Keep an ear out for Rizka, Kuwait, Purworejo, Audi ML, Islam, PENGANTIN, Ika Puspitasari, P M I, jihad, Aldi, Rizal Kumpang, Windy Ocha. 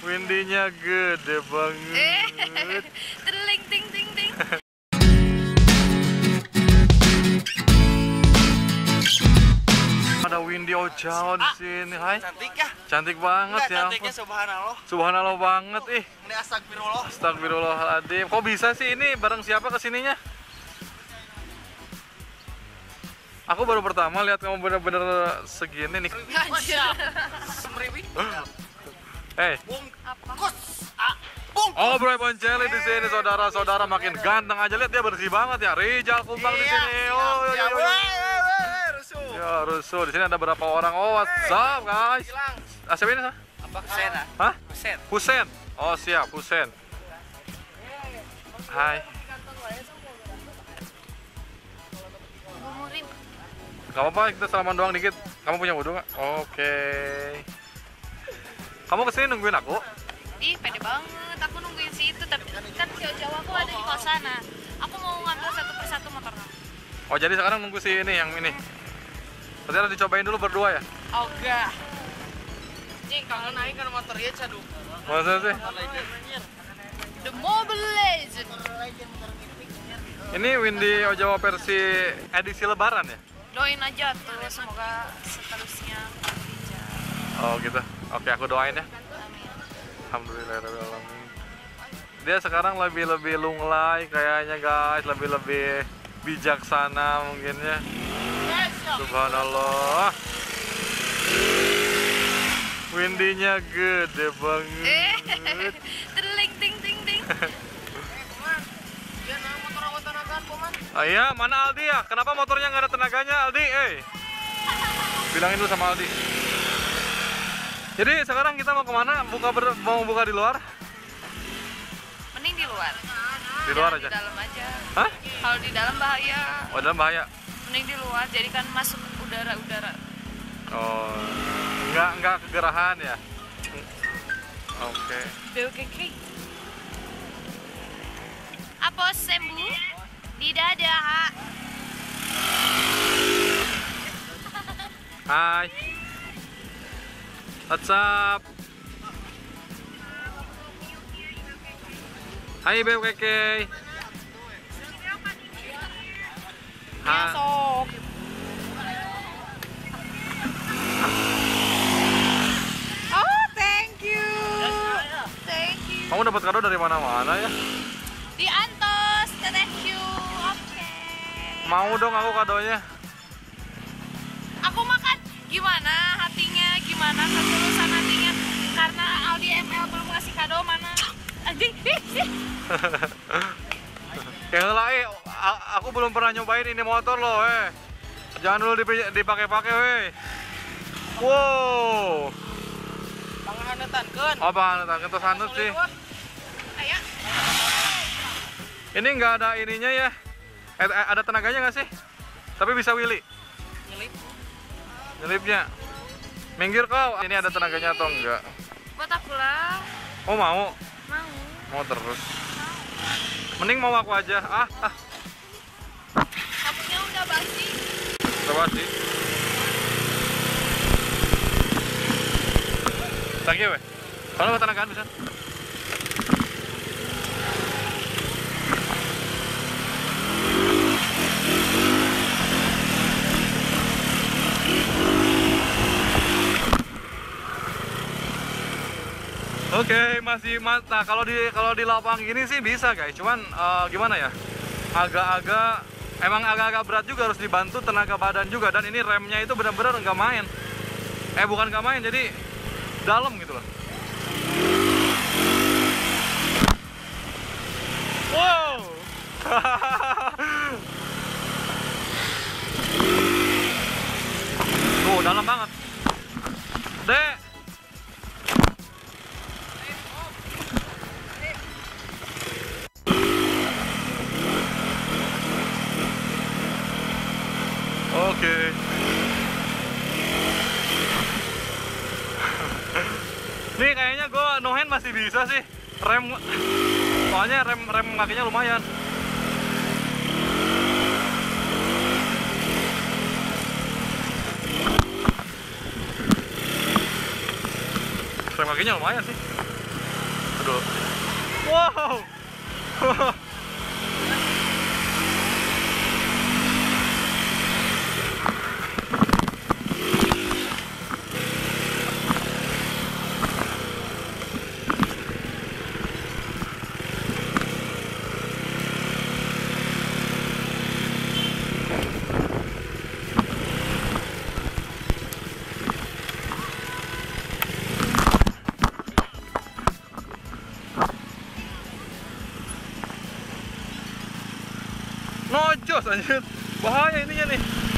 Windinya gede banget. Terling ting ting ting. Ada Windy Ocha di sini. Hai. Cantik ya? Cantik banget. Nggak, ya. Cantiknya subhanallah. Subhanallah banget ih. Ini astagfirullah. Astagfirullahaladzim. Kok bisa sih ini bareng siapa kesininya? Aku baru pertama lihat kamu bener-bener segini nih. Hey. Oh, Bro Ponceli di sini, saudara-saudara makin ganteng aja, lihat dia bersih banget ya. Rizal Kumpang di sini. Oh, ya, ya, Rusuh. Di sini ada berapa orang? Oh, what's up, guys? Siapa ini? Husen. Hah? Husen. Oh, siap, Husen. Hai. Gak apa-apa, kita salaman doang dikit. Kamu punya wudhu nggak? Oke. Kamu kesini nungguin aku? Ih, pede banget. Aku nungguin si itu, tapi kan jauh-jauh aku ada di kosana. Aku mau ngambil satu persatu motornya. Oh, jadi sekarang nunggu si ini, yang ini. Berarti harus dicobain dulu berdua ya? Oh, enggak. Ini kalau naik kan motornya cadu. Masa sih? The Mobile Legend. Ini Windy Ocha versi edisi lebaran ya? Doain aja tuh, semoga seterusnya berjaya. Oh gitu, oke aku doain ya. Alhamdulillah. Dia sekarang lebih lunglai kayaknya guys, lebih bijaksana mungkinnya. Subhanallah. Windinya gede banget. Terling ting ting ting. Oh iya, mana Aldi ya? Kenapa motornya nggak ada tenaganya, Aldi? Bilangin dulu sama Aldi. Jadi sekarang kita mau kemana? Mau buka di luar? Mending di luar. Di luar aja? Di dalam aja. Hah? Kalau di dalam bahaya. Oh, dalam bahaya? Mending di luar, jadi kan masuk udara-udara. Oh, nggak kegerahan ya? Oke. Okay. Apa sembu? Di dada. Hai. What's up? Hai Beb Keke. Hai. Masuk. Oh, thank you. Thank you. Kamu dapat kado dari mana-mana ya? Di Antos, thank you. Mau dong aku kadonya. Aku makan gimana hatinya, gimana ketulusan hatinya. Karena Audi ML belum ngasih kado mana. Anjing. Aku belum pernah nyobain ini motor loh, Jangan dulu dipakai-pakai, Wow. Panganetankeun. Oh, panganetankeun tos handut sih. Aya. Ini nggak ada ininya ya. Ada tenaganya nggak sih? Tapi bisa Willy? Nyelipnya? Minggir kau, ini ada tenaganya atau enggak? Buat aku lah. Oh mau? Mau terus? Mending mau aku aja. Kapunya udah basi. Udah basi? Thank you Kalau buat tenagaan bisa? Oke, masih mata. Kalau di lapang gini sih bisa guys, cuman gimana ya? Emang agak-agak berat juga, harus dibantu tenaga badan juga, dan ini remnya itu benar-benar nggak main. Bukan nggak main, jadi dalam gitu loh. Wow. Tuh, dalam banget. Dek. Oke. Nih kayaknya gue no hand masih bisa sih. Soalnya rem kakinya lumayan. Rem kakinya lumayan sih. itu dulu. Wow. Nojos anjir, bahaya ininya nih.